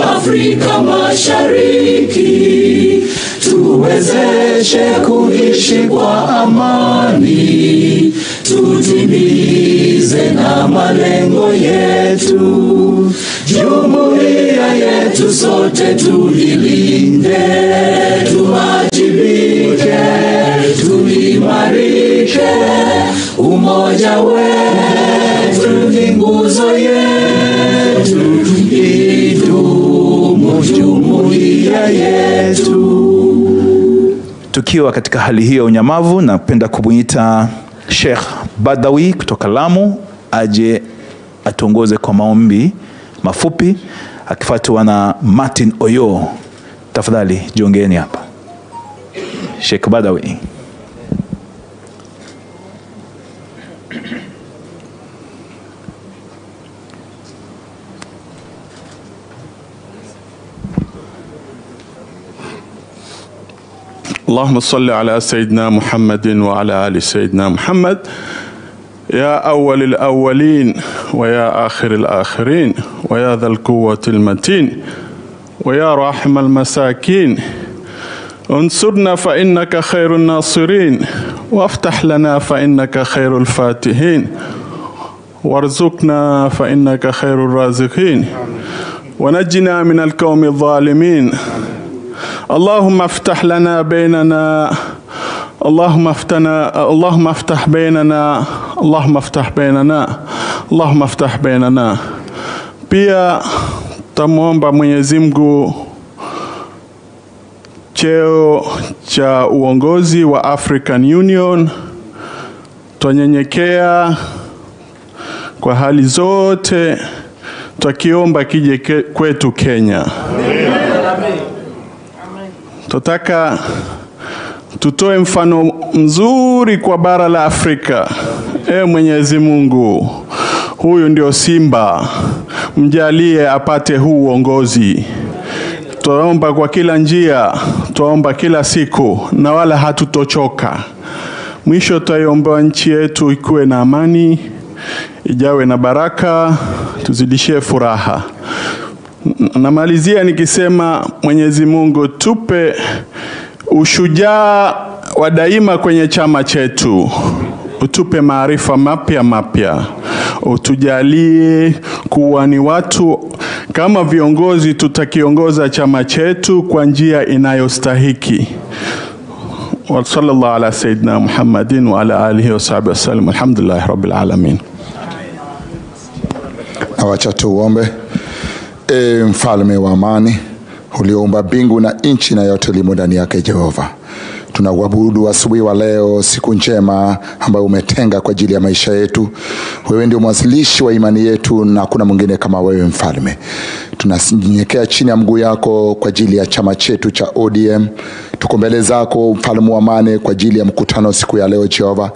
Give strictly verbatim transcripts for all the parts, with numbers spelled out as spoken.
Afrika Mashariki tuwezeshe kuishi kwa amani, tutimize na malengo yetu. Jumuiya yetu sote tulilinde, tuwajibike, tuimarike. Umoja wetu ni nguzo yetu, idumu jumuiya yetu. Tukiwa katika hali hiyo unyamavu, napenda kumuita Sheikh Badawi kutoka Lamu aje atongoze kwa maombi mafupi, akifuatwa na Martin Oyo. Tafadhali jiongeni hapa. Sheikh Badawi. اللهم صل على سيدنا محمد وعلى آل سيدنا محمد يا أول الأولين ويا آخر الآخرين ويا ذا القوة المتين ويا راحم المساكين انصرنا فإنك خير الناصرين وافتح لنا فإنك خير الفاتحين وارزقنا فإنك خير الرازقين ونجنا من القوم الظالمين اللهم افتح لنا بيننا اللهم افتنا اللهم افتح بيننا اللهم افتح بيننا اللهم افتح بيننا. Pia tamwomba Mwenyezi Mungu cheo cha uongozi wa African Union, twanyenyekea kwa hali zote tukiomba kije kwetu Kenya. Tutaka tutoe mfano mzuri kwa bara la Afrika. E Mwenyezi Mungu, huyu ndio simba, mjalie apate huu uongozi. Tuomba kwa kila njia, tuomba kila siku, na wala hatutochoka. Mwisho tuomba nchi yetu ikue na amani, ijawe na baraka, tuzidishie furaha. Namalizia nikisema Mwenyezi Mungu tupe ushujaa wa daima kwenye chama chetu. Utupe maarifa mapya mapya. Utujalie kuwa ni watu kama viongozi tutakiongoza chama chetu kwa njia inayostahiki. Wa sallallahu ala sayyidina Muhammadin wa ala alihi wa sahbihi wasallam. Alhamdulillah rabbil alamin. Awacha tuombe. E mfalme wa amani, uliumba bingu na nchi na yote limo ndani yake, Jehova tunauabudu asubuhi wa leo, siku njema ambayo umetenga kwa ajili ya maisha yetu. Wewe ndio mwanzilishi wa imani yetu na kuna mwingine kama wewe mfalme. Tunanyenyekea chini ya mguu yako kwa ajili ya chama chetu cha O D M. Tuko mbele zako mfalme wa amani kwa ajili ya mkutano siku ya leo, Jehova.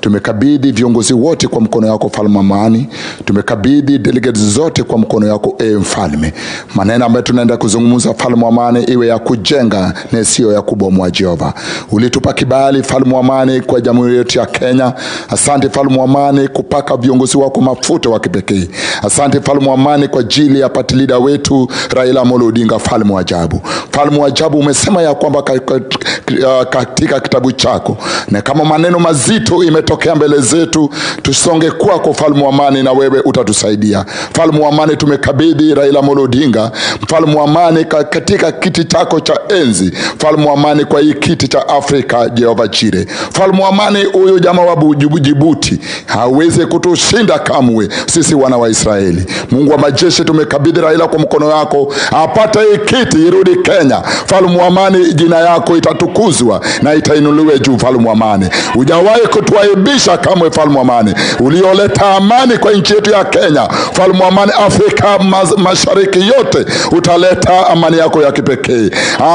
Tumekabidhi viongozi wote kwa mkono yako mfalme wa amani. Tumekabidhi delegates zote kwa mkono yako e mfalme. Maneno ambayo tunaenda kuzungumza mfalme wa amani iwe ya kujenga na sio ya kubomoa, Jehova. Ulitupa kibali mfalme wa amani kwa jamhuri yetu ya Kenya. Asante mfalme wa amani kupaka viongozi wako mafuta wa kipekee. Asante mfalme wa amani kwa ajili ya party leader wetu Raila Amolo Odinga, mfalme wa ajabu. Mfalme wa ajabu, umesema ya kwamba katika kitabu chako, na kama maneno mazito imetokea mbele zetu, tusonge kwako mfalme wa amani na wewe utatusaidia. Mfalme wa amani, tumekabidhi Raila Amolo Odinga mfalme wa amani katika kiti chako cha enzi, mfalme wa amani kwa hii kiti cha Afrika, Jehova Jire. Mfalme wa amani, huyo jamaa wa Djibouti hawezi kutushinda kamwe sisi wana wa Israeli. Mungu wa majeshi, tumekabidhi Raila kwa mkono yako, apate hii kiti irudi Kenya. Mfalme wa amani, jina yako itatukuzwa na itainuliwe juu. Mfalme wa amani, hujawahi kutuaibisha kamwe. Mfalme wa amani, ulioleta amani kwa nchi yetu ya Kenya. Mfalme wa amani, Afrika Mashariki yote utaleta amani yako ya kipekee.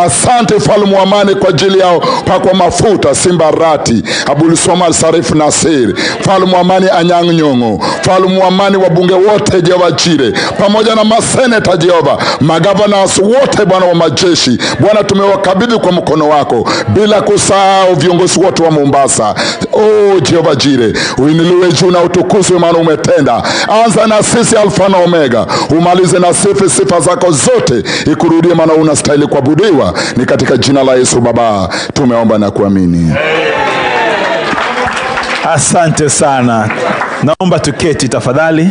Asante mfalme wa amani kwa ajili ya pakwa mafuta Simba Rati, Abul Somal Sharif Nasir, Falmu Amani Anyangnyongo, Falmu Amani wabunge wote Jehova Chire, pamoja na maseneta Jehova, magavanas wote Bwana wa majeshi, Bwana tumewakabidhi kwa mkono wako, bila kusahau viongozi wote wa Mombasa. Oh Jehova Jire, uinuliwe juu na utukuzwe maana umetenda. Anza na sisi Alfa na Omega, umalize na sifa sifa zako zote ikurudie maana unastahili kuabudiwa. Ni katika jina la Yesu Baba tumeomba na kuamini. Asante sana. Naomba tuketi tafadhali.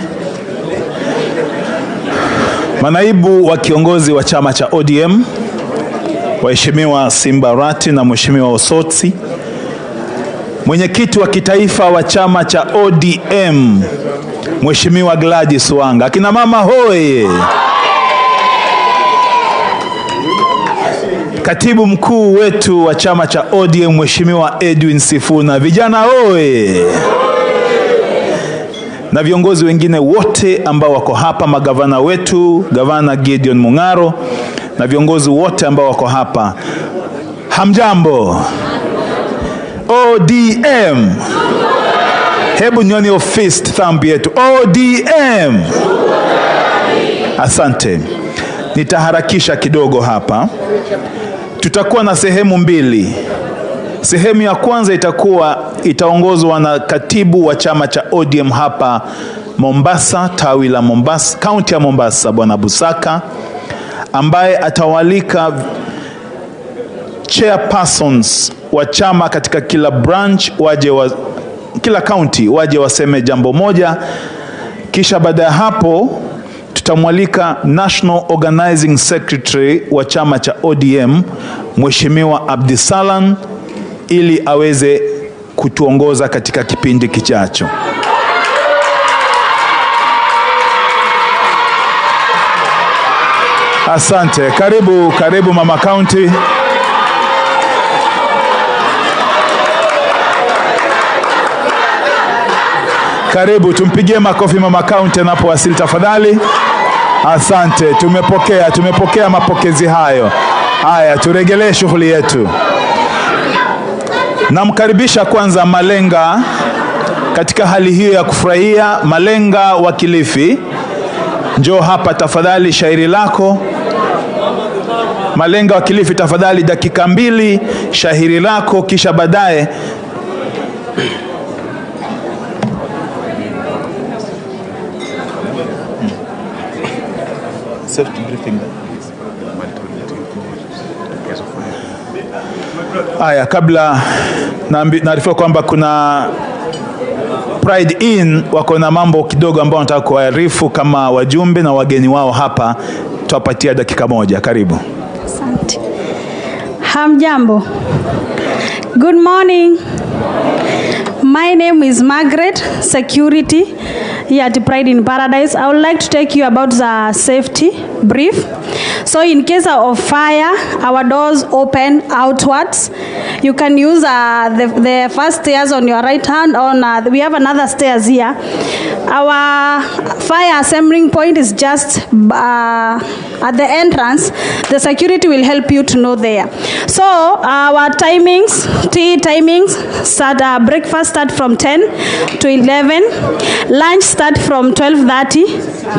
Manaibu wa kiongozi wa chama cha O D M, Mheshimiwa Simba Rati na Mheshimiwa Osotsi, mwenyekiti wa kitaifa wa chama cha O D M, Mheshimiwa Gladys Wanga. Akina mama hoye! Katibu mkuu wetu wa chama cha O D M, Mheshimiwa Edwin Sifuna. Vijana hoye! Na viongozi wengine wote ambao wako hapa, magavana wetu, gavana Gideon Mungaro, na viongozi wote ambao wako hapa. Hamjambo. O D M. Hebu nyoni of fist thumb yetu. O D M. Asante. Nitaharakisha kidogo hapa. Tutakuwa na sehemu mbili. Sehemu ya kwanza itakuwa itaongozwa na katibu wa chama cha O D M hapa Mombasa, tawi la Mombasa, kaunti ya Mombasa, Bwana Busaka, ambaye atawalika chairpersons wa chama katika kila branch waje wa, kila county waje waseme jambo moja. Kisha baada ya hapo tutamwalika National Organizing Secretary wa chama cha O D M, Mheshimiwa Abdisalan, ili aweze kutuongoza katika kipindi kijacho. Asante. Karibu, karibu mama county. Karibu, tumpigie makofi mama county anapowasili tafadhali. Asante, tumepokea, tumepokea mapokezi hayo. Haya, turegelee shughuli yetu. Namkaribisha kwanza Malenga katika hali hiyo ya kufurahia. Malenga wa Kilifi, njoo hapa tafadhali, shairi lako. Malenga wa Kilifi tafadhali, dakika mbili, shairi lako, kisha baadaye aya. Kabla naarifiwa kwamba kuna Pride Inn wako na mambo kidogo ambao nataka kuarifu kama wajumbe na wageni wao hapa, tutapatia dakika moja. Karibu. Asante. Hamjambo. Good morning. My name is Margaret, security here at Pride in Paradise. I would like to take you about the safety brief. So in case of fire, our doors open outwards. You can use uh, the, the first stairs on your right hand. On uh, we have another stairs here. Our fire assembling point is just uh, at the entrance. The security will help you to know there. So our timings, tea timings, start, uh, breakfast start from ten to eleven. Lunch start from twelve thirty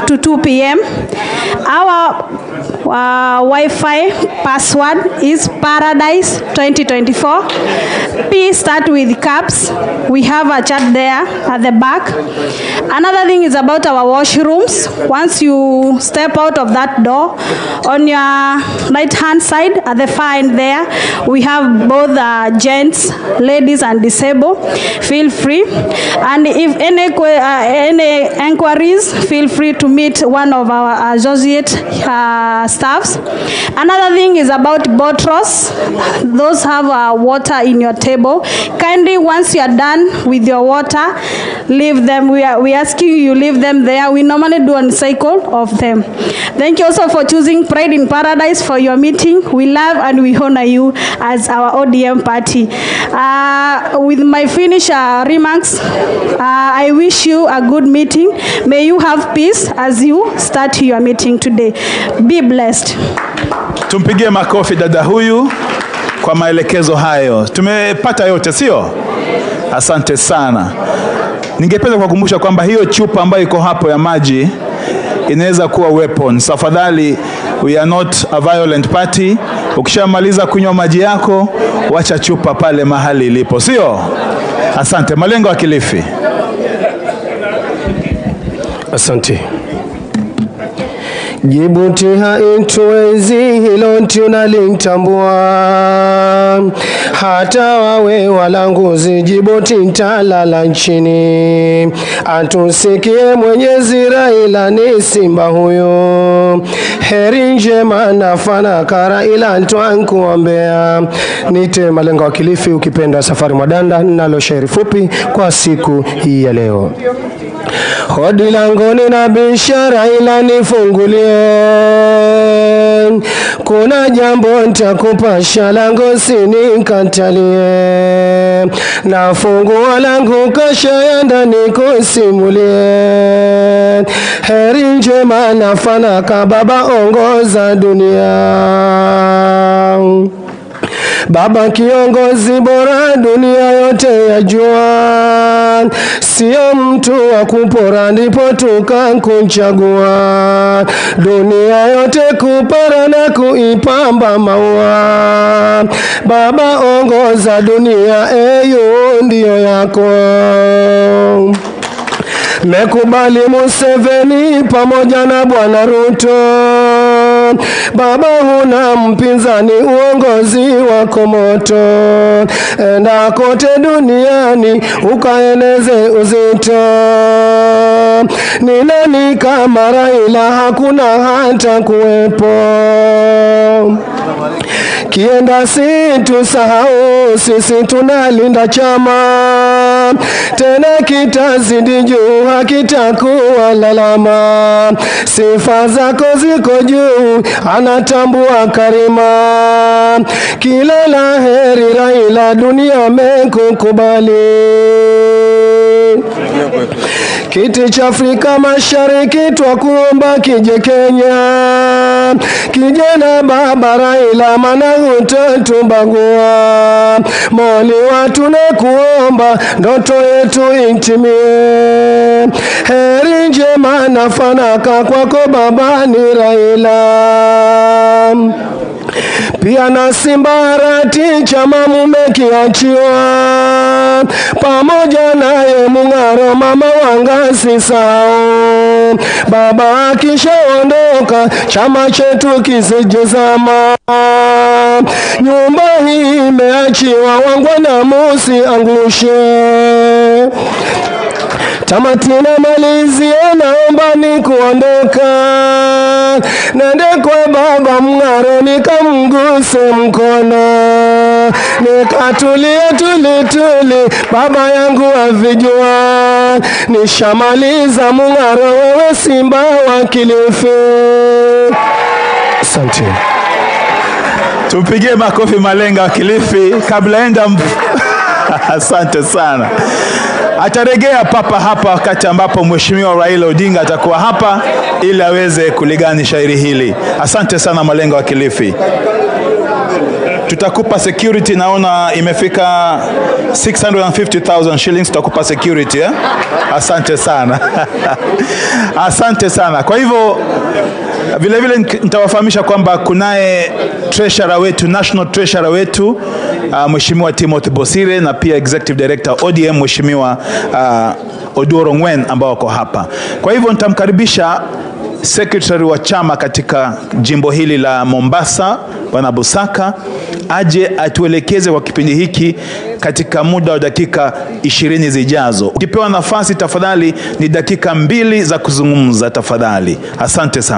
to two p m Our Uh, Wi-Fi password is Paradise twenty twenty-four. P start with caps. We have a chat there at the back. Another thing is about our washrooms. Once you step out of that door, on your right hand side at the far end there, we have both uh, gents, ladies and disabled. Feel free. And if any, uh, any inquiries, feel free to meet one of our associate uh, staffs. Another thing is about bottles. Those have uh, water in your table. Kindly, once you are done with your water, leave them. We are we asking you leave them there. We normally do a cycle of them. Thank you also for choosing Pride in Paradise for your meeting. We love and we honor you as our O D M party. Uh, with my finish uh, remarks, uh, I wish you a good meeting. May you have peace as you start your meeting today. Be blessed. Tumpigie makofi dada huyu. kwa maelekezo hayo. Tumepata yote, sio? Asante sana. Ningependa kukumbusha kwamba hiyo chupa ambayo iko hapo ya maji inaweza kuwa weapon. Tafadhali, we are not a violent party. Ukishamaliza kunywa maji yako, wacha chupa pale mahali ilipo, sio? Asante. Malengo ya Kilifi. Asante. Jibuti haituwezi hilo tunalintambua, hata wawe walanguzi Jibuti ntalala nchini. Atusikie Mwenyezi, Raila ni simba huyo, heri njema na fanaka Raila ntuankuombea. Niite malengo wa Kilifi, ukipenda Safari Mwadanda, nalo shairi fupi kwa siku hii ya leo. Hodi langoni na bishara ila nifungulie, kuna jambo nitakupasha lango sinikatalie, na funguo langu kasha ya ndani kusimulie. Heri njema na fanaka, baba ongoza dunia, baba kiongozi bora dunia yote ya jua, sio mtu wa kupora ndipo tukakuchagua, dunia yote kupara na kuipamba maua, baba ongoza dunia eyo ndio yako. Mekubali Museveni pamoja na Bwana Ruto, baba huna mpinzani uongozi wako moto, enda kote duniani ukaeneze uzito. Ni nani kama Raila? Hakuna hata kuwepo. Kienda si tusahau, sisi tunalinda chama, tena kitazidi juu hakitakuwa lalama, sifa zako ziko juu anatambua karima, kila la heri Raila dunia amekukubali. Kiti cha Afrika Mashariki twakuomba kije Kenya, kijana baba Raila maana utatumbagua, moli watu na kuomba ndoto yetu intimie. Heri njema na fanaka kwako baba ni Raila, pia na Simba Rati chama mumekiachiwa, pamoja naye Mungaro mama wanga sisao, baba akishaondoka chama chetu kisijizama, nyumba hii imeachiwa wangwana musi angushe. Tamati na malizi naomba nikuondoka, nende kwa baba Mungaro nikamguse mkono, nikatulie tuli tuli baba yangu avijua, nishamaliza Mungaro wewe simba wa Kilifi. Asante. Tupigie makofi malenga wa Kilifi kabla enda mb... Asante sana. Ataregea papa hapa wakati ambapo Mheshimiwa Raila Odinga atakuwa hapa ili aweze kuligani shairi hili. Asante sana malengo wa Kilifi. Tutakupa security, naona imefika six hundred fifty thousand shillings, tutakupa security eh? Asante sana. Asante sana. Kwa hivyo vile vile nitawafahamisha kwamba kunaye treasurer wetu, national treasurer wetu uh, Mheshimiwa Timothy Bosire, na pia executive director O D M Mheshimiwa uh, Odorongwen ambao wako hapa. Kwa hivyo nitamkaribisha secretary wa chama katika jimbo hili la Mombasa Bwana Busaka aje atuelekeze kwa kipindi hiki katika muda wa dakika ishirini zijazo. Ukipewa nafasi tafadhali ni dakika mbili za kuzungumza tafadhali. Asante sana.